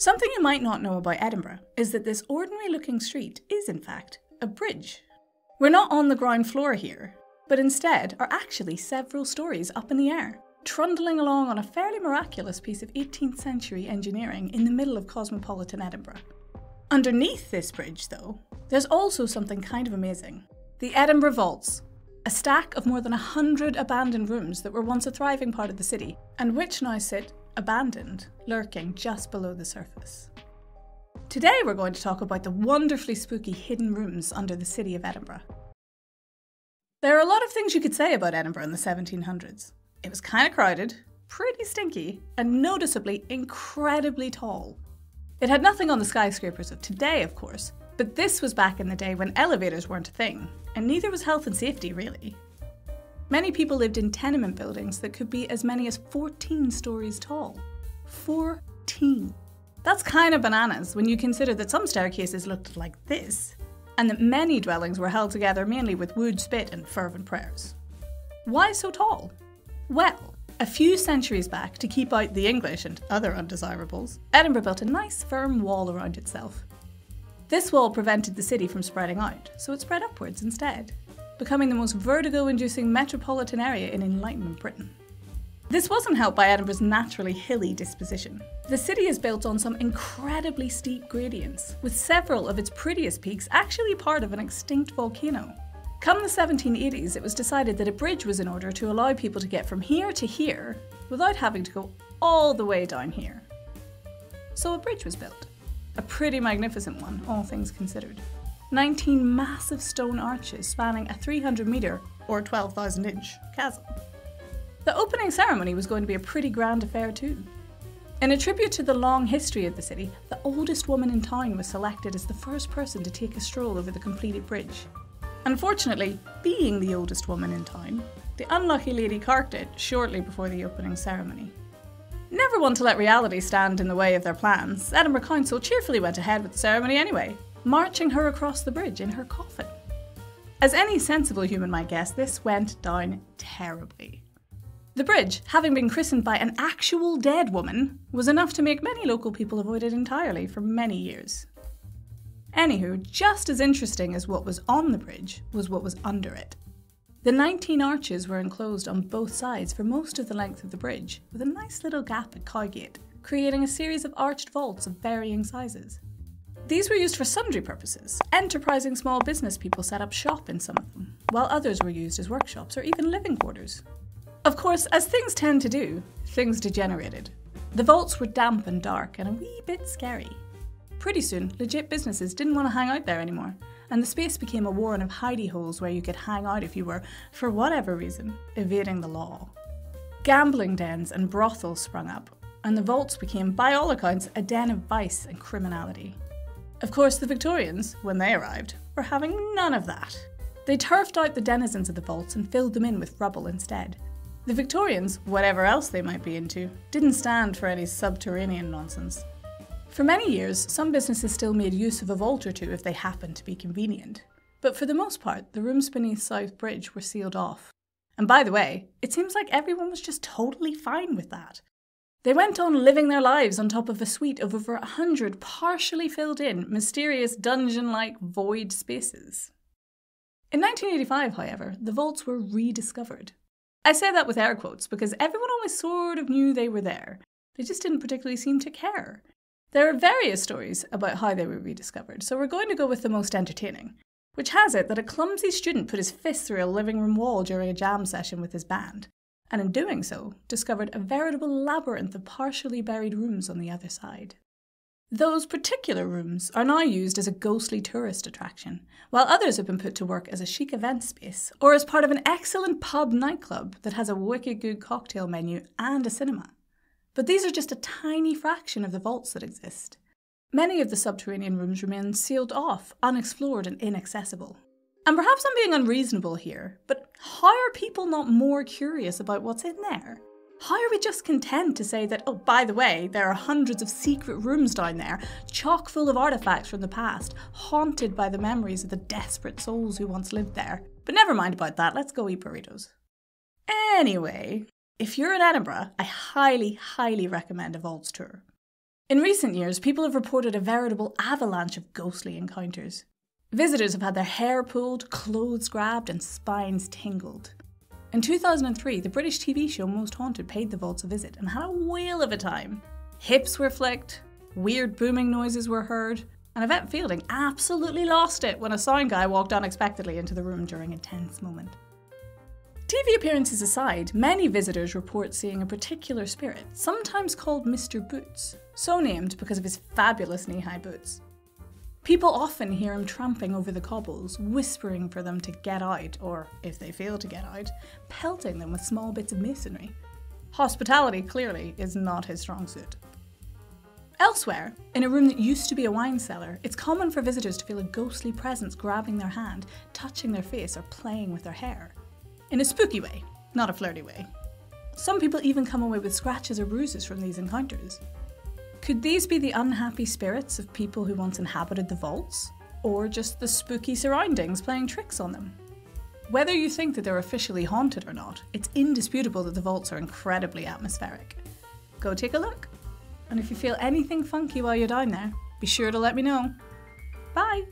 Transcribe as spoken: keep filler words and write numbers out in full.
Something you might not know about Edinburgh is that this ordinary-looking street is, in fact, a bridge. We're not on the ground floor here, but instead are actually several stories up in the air, trundling along on a fairly miraculous piece of eighteenth century engineering in the middle of cosmopolitan Edinburgh. Underneath this bridge, though, there's also something kind of amazing. The Edinburgh Vaults, a stack of more than a hundred abandoned rooms that were once a thriving part of the city, and which now sit abandoned, lurking just below the surface. Today we're going to talk about the wonderfully spooky hidden rooms under the city of Edinburgh. There are a lot of things you could say about Edinburgh in the seventeen hundreds. It was kind of crowded, pretty stinky, and noticeably incredibly tall. It had nothing on the skyscrapers of today, of course, but this was back in the day when elevators weren't a thing, and neither was health and safety, really. Many people lived in tenement buildings that could be as many as fourteen stories tall. fourteen. That's kind of bananas when you consider that some staircases looked like this, and that many dwellings were held together mainly with wood, spit and fervent prayers. Why so tall? Well, a few centuries back, to keep out the English and other undesirables, Edinburgh built a nice firm wall around itself. This wall prevented the city from spreading out, so it spread upwards instead, becoming the most vertigo-inducing metropolitan area in Enlightenment Britain. This wasn't helped by Edinburgh's naturally hilly disposition. The city is built on some incredibly steep gradients, with several of its prettiest peaks actually part of an extinct volcano. Come the seventeen eighties, it was decided that a bridge was in order to allow people to get from here to here without having to go all the way down here. So a bridge was built. A pretty magnificent one, all things considered. nineteen massive stone arches spanning a three hundred metre or twelve thousand inch chasm. The opening ceremony was going to be a pretty grand affair too. In a tribute to the long history of the city, the oldest woman in town was selected as the first person to take a stroll over the completed bridge. Unfortunately, being the oldest woman in town, the unlucky lady carked it shortly before the opening ceremony. Never one to let reality stand in the way of their plans, Edinburgh Council cheerfully went ahead with the ceremony anyway, marching her across the bridge in her coffin. As any sensible human might guess, this went down terribly. The bridge, having been christened by an actual dead woman, was enough to make many local people avoid it entirely for many years. Anywho, just as interesting as what was on the bridge was what was under it. The nineteen arches were enclosed on both sides for most of the length of the bridge, with a nice little gap at Cowgate, creating a series of arched vaults of varying sizes. These were used for sundry purposes. Enterprising small business people set up shop in some of them, while others were used as workshops or even living quarters. Of course, as things tend to do, things degenerated. The vaults were damp and dark and a wee bit scary. Pretty soon, legit businesses didn't want to hang out there anymore, and the space became a warren of hidey holes where you could hang out if you were, for whatever reason, evading the law. Gambling dens and brothels sprung up, and the vaults became, by all accounts, a den of vice and criminality. Of course, the Victorians, when they arrived, were having none of that. They turfed out the denizens of the vaults and filled them in with rubble instead. The Victorians, whatever else they might be into, didn't stand for any subterranean nonsense. For many years, some businesses still made use of a vault or two if they happened to be convenient. But for the most part, the rooms beneath South Bridge were sealed off. And by the way, it seems like everyone was just totally fine with that. They went on living their lives on top of a suite of over a hundred partially filled in, mysterious dungeon-like void spaces. In nineteen eighty-five, however, the vaults were rediscovered. I say that with air quotes because everyone always sort of knew they were there. They just didn't particularly seem to care. There are various stories about how they were rediscovered, so we're going to go with the most entertaining, which has it that a clumsy student put his fist through a living room wall during a jam session with his band, and in doing so, discovered a veritable labyrinth of partially buried rooms on the other side. Those particular rooms are now used as a ghostly tourist attraction, while others have been put to work as a chic event space, or as part of an excellent pub nightclub that has a wicked good cocktail menu and a cinema. But these are just a tiny fraction of the vaults that exist. Many of the subterranean rooms remain sealed off, unexplored and inaccessible. And perhaps I'm being unreasonable here, but how are people not more curious about what's in there? How are we just content to say that, oh, by the way, there are hundreds of secret rooms down there, chock full of artifacts from the past, haunted by the memories of the desperate souls who once lived there. But never mind about that, let's go eat burritos. Anyway, if you're in Edinburgh, I highly, highly recommend a vaults tour. In recent years, people have reported a veritable avalanche of ghostly encounters. Visitors have had their hair pulled, clothes grabbed, and spines tingled. In two thousand three, the British T V show Most Haunted paid the vaults a visit and had a whale of a time. Hips were flicked, weird booming noises were heard, and Yvette Fielding absolutely lost it when a sound guy walked unexpectedly into the room during a tense moment. T V appearances aside, many visitors report seeing a particular spirit, sometimes called Mister Boots, so named because of his fabulous knee-high boots. People often hear him tramping over the cobbles, whispering for them to get out, or if they fail to get out, pelting them with small bits of masonry. Hospitality, clearly, is not his strong suit. Elsewhere, in a room that used to be a wine cellar, it's common for visitors to feel a ghostly presence grabbing their hand, touching their face, or playing with their hair. In a spooky way, not a flirty way. Some people even come away with scratches or bruises from these encounters. Could these be the unhappy spirits of people who once inhabited the vaults? Or just the spooky surroundings playing tricks on them? Whether you think that they're officially haunted or not, it's indisputable that the vaults are incredibly atmospheric. Go take a look. And if you feel anything funky while you're down there, be sure to let me know. Bye!